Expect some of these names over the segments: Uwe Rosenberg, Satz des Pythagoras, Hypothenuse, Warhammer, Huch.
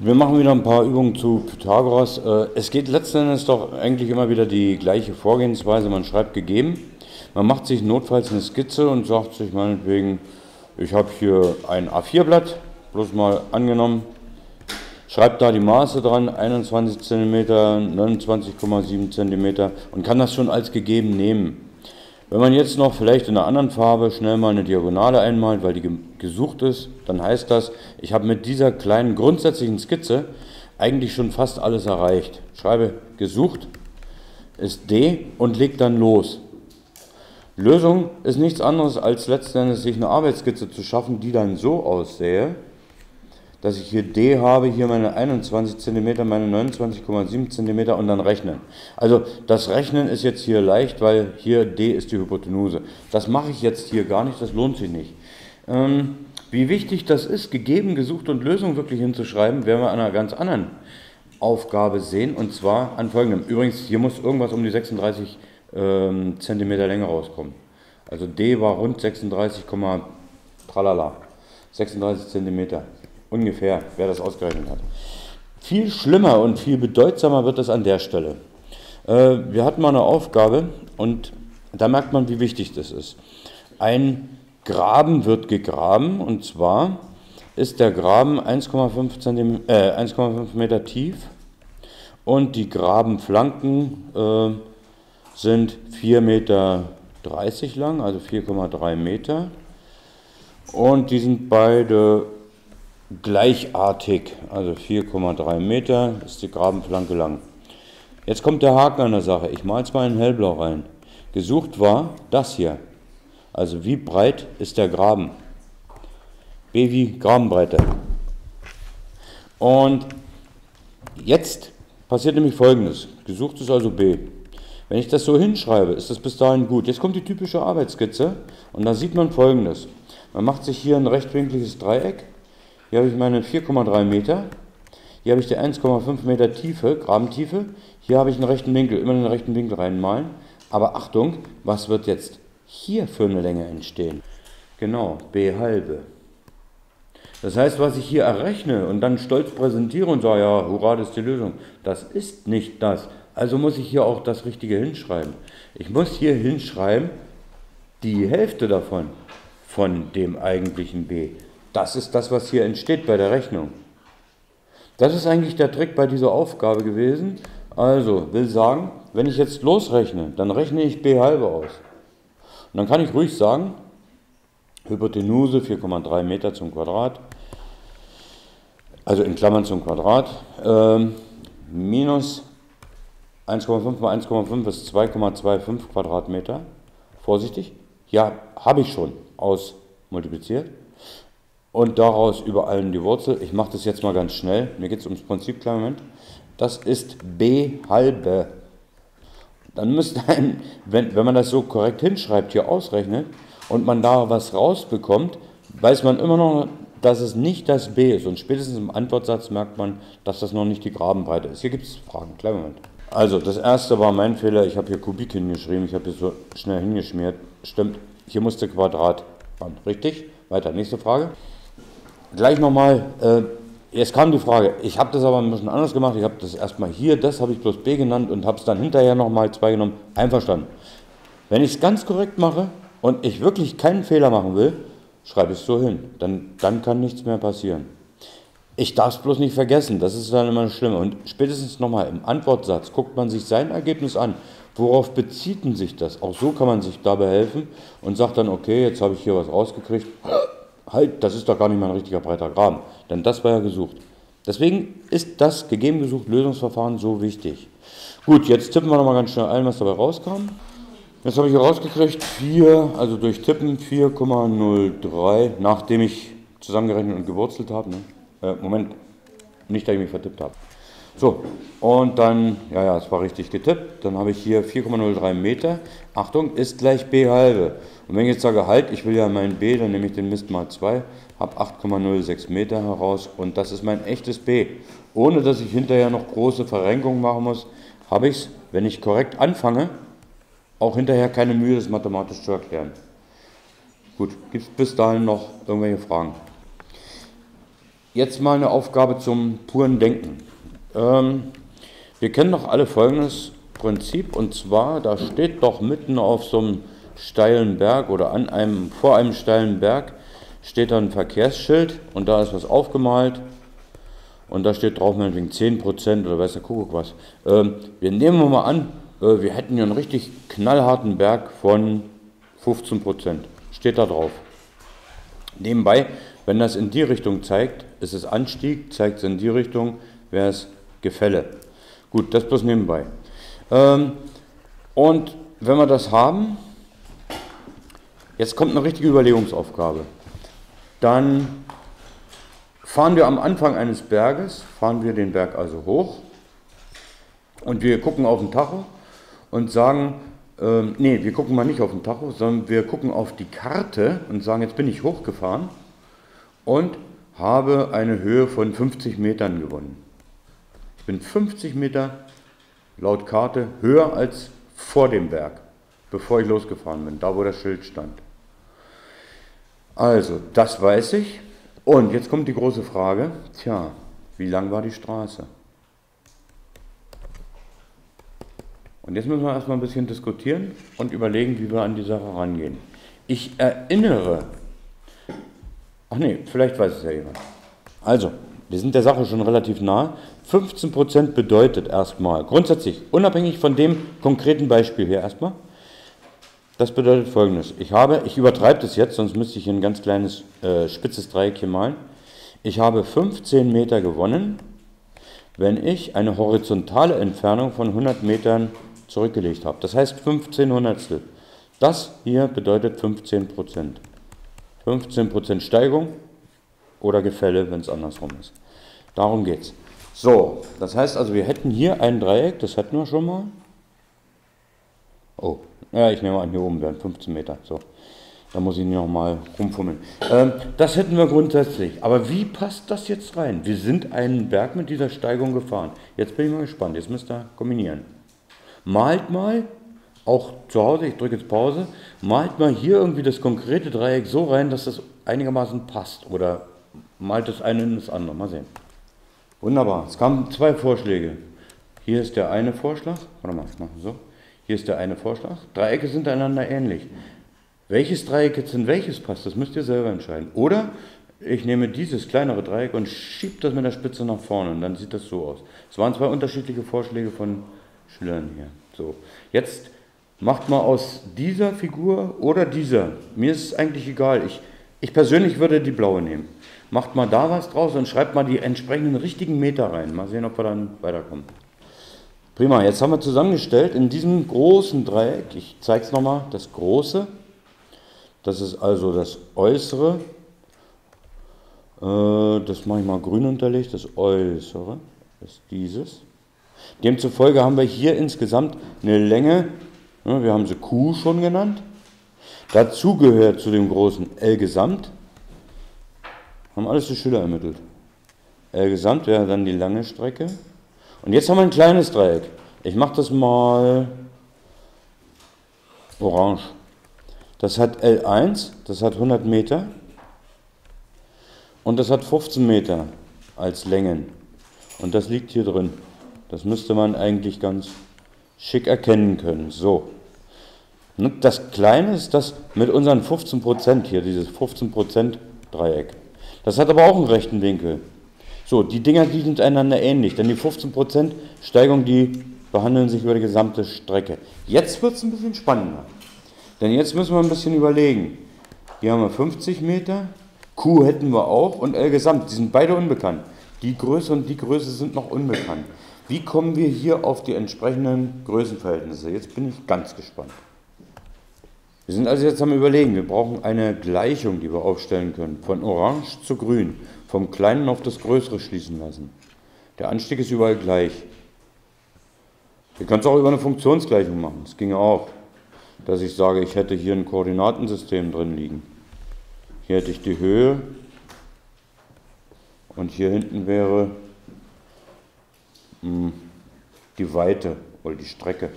Wir machen wieder ein paar Übungen zu Pythagoras. Es geht letzten Endes doch eigentlich immer wieder die gleiche Vorgehensweise. Man schreibt gegeben, man macht sich notfalls eine Skizze und sagt sich meinetwegen, ich habe hier ein A4-Blatt, bloß mal angenommen, schreibt da die Maße dran, 21 cm, 29,7 cm und kann das schon als gegeben nehmen. Wenn man jetzt noch vielleicht in einer anderen Farbe schnell mal eine Diagonale einmalt, weil die gesucht ist, dann heißt das, ich habe mit dieser kleinen grundsätzlichen Skizze eigentlich schon fast alles erreicht. Schreibe gesucht ist D und leg dann los. Lösung ist nichts anderes als letzten Endes sich eine Arbeitsskizze zu schaffen, die dann so aussähe, dass ich hier D habe, hier meine 21 cm, meine 29,7 cm und dann rechnen. Also das Rechnen ist jetzt hier leicht, weil hier D ist die Hypotenuse. Das mache ich jetzt hier gar nicht, das lohnt sich nicht. Wie wichtig das ist, gegeben, gesucht und Lösung wirklich hinzuschreiben, werden wir an einer ganz anderen Aufgabe sehen, und zwar an folgendem. Übrigens, hier muss irgendwas um die 36 cm Länge rauskommen. Also D war rund 36, tralala, 36 cm. Ungefähr, wer das ausgerechnet hat. Viel schlimmer und viel bedeutsamer wird das an der Stelle. Wir hatten mal eine Aufgabe und da merkt man, wie wichtig das ist. Ein Graben wird gegraben, und zwar ist der Graben 1,5 Meter tief und die Grabenflanken sind 4,30 Meter lang, also 4,3 Meter. Und die sind beide gleichartig, also 4,3 Meter ist die Grabenflanke lang. Jetzt kommt der Haken an der Sache, ich male es mal in hellblau rein. Gesucht war das hier, also wie breit ist der Graben? B wie Grabenbreite. Und jetzt passiert nämlich Folgendes, gesucht ist also B. Wenn ich das so hinschreibe, ist das bis dahin gut. Jetzt kommt die typische Arbeitsskizze und da sieht man Folgendes. Man macht sich hier ein rechtwinkliges Dreieck. Hier habe ich meine 4,3 Meter, hier habe ich die 1,5 Meter Tiefe, Grabentiefe, hier habe ich einen rechten Winkel, immer einen rechten Winkel reinmalen. Aber Achtung, was wird jetzt hier für eine Länge entstehen? Genau, B halbe. Das heißt, was ich hier errechne und dann stolz präsentiere und sage, ja, hurra, das ist die Lösung, das ist nicht das. Also muss ich hier auch das Richtige hinschreiben. Ich muss hier hinschreiben, die Hälfte davon, von dem eigentlichen B. Das ist das, was hier entsteht bei der Rechnung. Das ist eigentlich der Trick bei dieser Aufgabe gewesen. Also, will sagen, wenn ich jetzt losrechne, dann rechne ich B halbe aus. Und dann kann ich ruhig sagen, Hypotenuse 4,3 Meter zum Quadrat, also in Klammern zum Quadrat, minus 1,5 mal 1,5 ist 2,25 Quadratmeter. Vorsichtig, ja, habe ich schon ausmultipliziert. Und daraus über allen die Wurzel, ich mache das jetzt mal ganz schnell, mir geht es ums Prinzip, kleinen Moment, das ist B halbe. Dann müsste ein, wenn man das so korrekt hinschreibt, hier ausrechnet und man da was rausbekommt, weiß man immer noch, dass es nicht das B ist. Und spätestens im Antwortsatz merkt man, dass das noch nicht die Grabenbreite ist. Hier gibt es Fragen, kleinen Moment. Also das erste war mein Fehler, ich habe hier Kubik hingeschrieben, ich habe hier so schnell hingeschmiert, stimmt, hier musste Quadrat ran, richtig? Weiter, nächste Frage. Gleich nochmal, jetzt kam die Frage, ich habe das aber ein bisschen anders gemacht, ich habe das erstmal hier, das habe ich bloß B genannt und habe es dann hinterher nochmal 2 genommen, einverstanden. Wenn ich es ganz korrekt mache und ich wirklich keinen Fehler machen will, schreibe ich es so hin, dann kann nichts mehr passieren. Ich darf es bloß nicht vergessen, das ist dann immer das Schlimme. Und spätestens nochmal im Antwortsatz guckt man sich sein Ergebnis an, worauf bezieht denn sich das? Auch so kann man sich dabei helfen und sagt dann, okay, jetzt habe ich hier was rausgekriegt, halt, das ist doch gar nicht mal ein richtiger breiter Graben, denn das war ja gesucht. Deswegen ist das gegeben gesucht Lösungsverfahren so wichtig. Gut, jetzt tippen wir nochmal ganz schnell ein, was dabei rauskam. Jetzt habe ich hier rausgekriegt, 4, also durch Tippen 4,03, nachdem ich zusammengerechnet und gewurzelt habe. Ne? Moment, nicht, dass ich mich vertippt habe. So, und dann, ja, es war richtig getippt, dann habe ich hier 4,03 Meter, Achtung, ist gleich B halbe. Und wenn ich jetzt sage, halt, ich will ja mein B, dann nehme ich den Mist mal 2, habe 8,06 Meter heraus und das ist mein echtes B. Ohne, dass ich hinterher noch große Verrenkungen machen muss, habe ich es, wenn ich korrekt anfange, auch hinterher keine Mühe, das mathematisch zu erklären. Gut, gibt es bis dahin noch irgendwelche Fragen? Jetzt mal eine Aufgabe zum puren Denken. Wir kennen doch alle folgendes Prinzip, und zwar, da steht doch mitten auf so einem steilen Berg oder vor einem steilen Berg steht da ein Verkehrsschild und da ist was aufgemalt und da steht drauf meinetwegen 10% oder weiß der Kuckuck was. Wir nehmen mal an, wir hätten ja einen richtig knallharten Berg von 15%, steht da drauf. Nebenbei, wenn das in die Richtung zeigt, ist es Anstieg, zeigt es in die Richtung, wäre es Gefälle. Gut, das bloß nebenbei. Und wenn wir das haben, jetzt kommt eine richtige Überlegungsaufgabe. Dann fahren wir am Anfang eines Berges, fahren wir den Berg also hoch und wir gucken auf den Tacho und sagen, nee, wir gucken mal nicht auf den Tacho, sondern wir gucken auf die Karte und sagen, jetzt bin ich hochgefahren und habe eine Höhe von 50 Metern gewonnen. Ich bin 50 Meter laut Karte höher als vor dem Berg, bevor ich losgefahren bin, da wo das Schild stand. Also, das weiß ich. Und jetzt kommt die große Frage, tja, wie lang war die Straße? Und jetzt müssen wir erstmal ein bisschen diskutieren und überlegen, wie wir an die Sache rangehen. Ich erinnere, ach nee, vielleicht weiß es ja jemand. Also, wir sind der Sache schon relativ nah. 15% bedeutet erstmal, grundsätzlich, unabhängig von dem konkreten Beispiel hier erstmal, das bedeutet folgendes. Ich übertreibe das jetzt, sonst müsste ich hier ein ganz kleines spitzes Dreieck hier malen. Ich habe 15 Meter gewonnen, wenn ich eine horizontale Entfernung von 100 Metern zurückgelegt habe. Das heißt 15 Hundertstel. Das hier bedeutet 15%. 15% Steigung oder Gefälle, wenn es andersrum ist. Darum geht es. So, das heißt also, wir hätten hier ein Dreieck, das hatten wir schon mal. Oh, ja, ich nehme an, hier oben wären 15 Meter. So, da muss ich nochmal rumfummeln. Das hätten wir grundsätzlich. Aber wie passt das jetzt rein? Wir sind einen Berg mit dieser Steigung gefahren. Jetzt bin ich mal gespannt, jetzt müsst ihr kombinieren. Malt mal, auch zu Hause, ich drücke jetzt Pause, malt mal hier irgendwie das konkrete Dreieck so rein, dass das einigermaßen passt. Oder malt das eine in das andere. Mal sehen. Wunderbar, es kamen zwei Vorschläge. Hier ist der eine Vorschlag. Warte mal, ich mache so. Hier ist der eine Vorschlag. Dreiecke sind einander ähnlich. Welches Dreieck jetzt in welches passt, das müsst ihr selber entscheiden. Oder ich nehme dieses kleinere Dreieck und schiebe das mit der Spitze nach vorne und dann sieht das so aus. Es waren zwei unterschiedliche Vorschläge von Schülern hier. So, jetzt macht mal aus dieser Figur oder dieser. Mir ist es eigentlich egal. Ich persönlich würde die blaue nehmen. Macht mal da was draus und schreibt mal die entsprechenden richtigen Meter rein. Mal sehen, ob wir dann weiterkommen. Prima, jetzt haben wir zusammengestellt in diesem großen Dreieck, ich zeige es nochmal, das große, das ist also das äußere, das mache ich mal grün unterlegt, das äußere ist dieses. Demzufolge haben wir hier insgesamt eine Länge, wir haben sie Q schon genannt, dazu gehört zu dem großen L Gesamt, haben alles die Schüler ermittelt. L Gesamt wäre dann die lange Strecke. Und jetzt haben wir ein kleines Dreieck. Ich mache das mal orange. Das hat L1, das hat 100 Meter und das hat 15 Meter als Längen. Und das liegt hier drin. Das müsste man eigentlich ganz schick erkennen können. So. Das kleine ist das mit unseren 15% hier, dieses 15% Dreieck. Das hat aber auch einen rechten Winkel. So, die Dinger, die sind einander ähnlich, denn die 15% Steigung, die behandeln sich über die gesamte Strecke. Jetzt wird es ein bisschen spannender, denn jetzt müssen wir ein bisschen überlegen. Hier haben wir 50 Meter, Q hätten wir auch und L Gesamt, die sind beide unbekannt. Die Größe und die Größe sind noch unbekannt. Wie kommen wir hier auf die entsprechenden Größenverhältnisse? Jetzt bin ich ganz gespannt. Wir sind also jetzt am Überlegen, wir brauchen eine Gleichung, die wir aufstellen können, von Orange zu Grün, vom Kleinen auf das Größere schließen lassen. Der Anstieg ist überall gleich. Ihr könnt es auch über eine Funktionsgleichung machen, das ginge auch, dass ich sage, ich hätte hier ein Koordinatensystem drin liegen. Hier hätte ich die Höhe und hier hinten wäre die Weite oder die Strecke.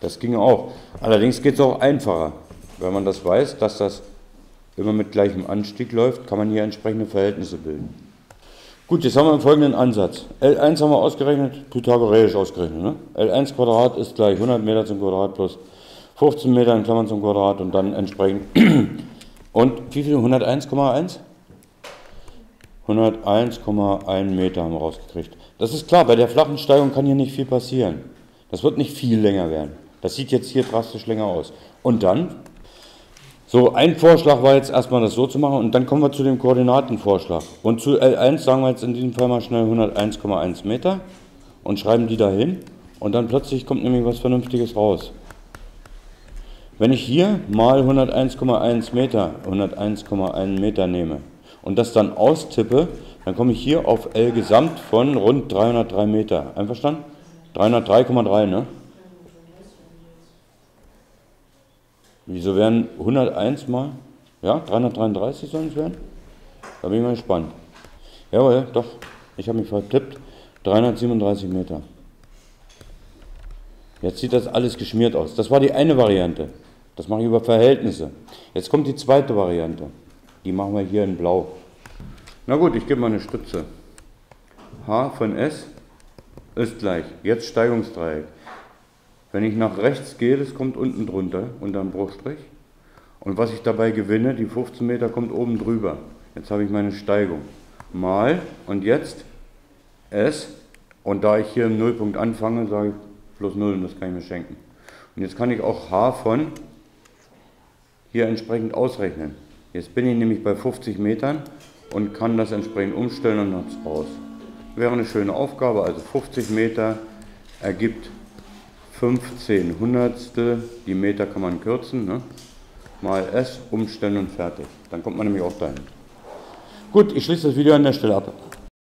Das ginge auch. Allerdings geht es auch einfacher, wenn man das weiß, dass das Wenn man mit gleichem Anstieg läuft, kann man hier entsprechende Verhältnisse bilden. Gut, jetzt haben wir den folgenden Ansatz. L1 haben wir ausgerechnet, pythagoreisch ausgerechnet. Ne? L1 Quadrat ist gleich 100 Meter zum Quadrat plus 15 Meter in Klammern zum Quadrat und dann entsprechend. Und wie viel? 101,1? 101,1 Meter haben wir rausgekriegt. Das ist klar, bei der flachen Steigung kann hier nicht viel passieren. Das wird nicht viel länger werden. Das sieht jetzt hier drastisch länger aus. Und dann? So, ein Vorschlag war jetzt erstmal das so zu machen und dann kommen wir zu dem Koordinatenvorschlag. Und zu L1 sagen wir jetzt in diesem Fall mal schnell 101,1 Meter und schreiben die dahin und dann plötzlich kommt nämlich was Vernünftiges raus. Wenn ich hier mal 101,1 Meter nehme und das dann austippe, dann komme ich hier auf L Gesamt von rund 303 Meter. Einverstanden? 303,3, ne? Wieso wären 101 mal, ja, 333 sollen es werden? Da bin ich mal gespannt. Jawohl, doch, ich habe mich vertippt. 337 Meter. Jetzt sieht das alles geschmiert aus. Das war die eine Variante. Das mache ich über Verhältnisse. Jetzt kommt die zweite Variante. Die machen wir hier in Blau. Na gut, ich gebe mal eine Stütze. H von S ist gleich. Jetzt Steigungsdreieck. Wenn ich nach rechts gehe, das kommt unten drunter, unter dem Bruchstrich. Und was ich dabei gewinne, die 15 Meter kommt oben drüber. Jetzt habe ich meine Steigung. Mal und jetzt S. Und da ich hier im Nullpunkt anfange, sage ich plus 0 und das kann ich mir schenken. Und jetzt kann ich auch H von hier entsprechend ausrechnen. Jetzt bin ich nämlich bei 50 Metern und kann das entsprechend umstellen und habe es raus. Wäre eine schöne Aufgabe, also 50 Meter ergibt 15 Hundertstel, die Meter kann man kürzen, ne? Mal S, umstellen und fertig. Dann kommt man nämlich auch dahin. Gut, ich schließe das Video an der Stelle ab.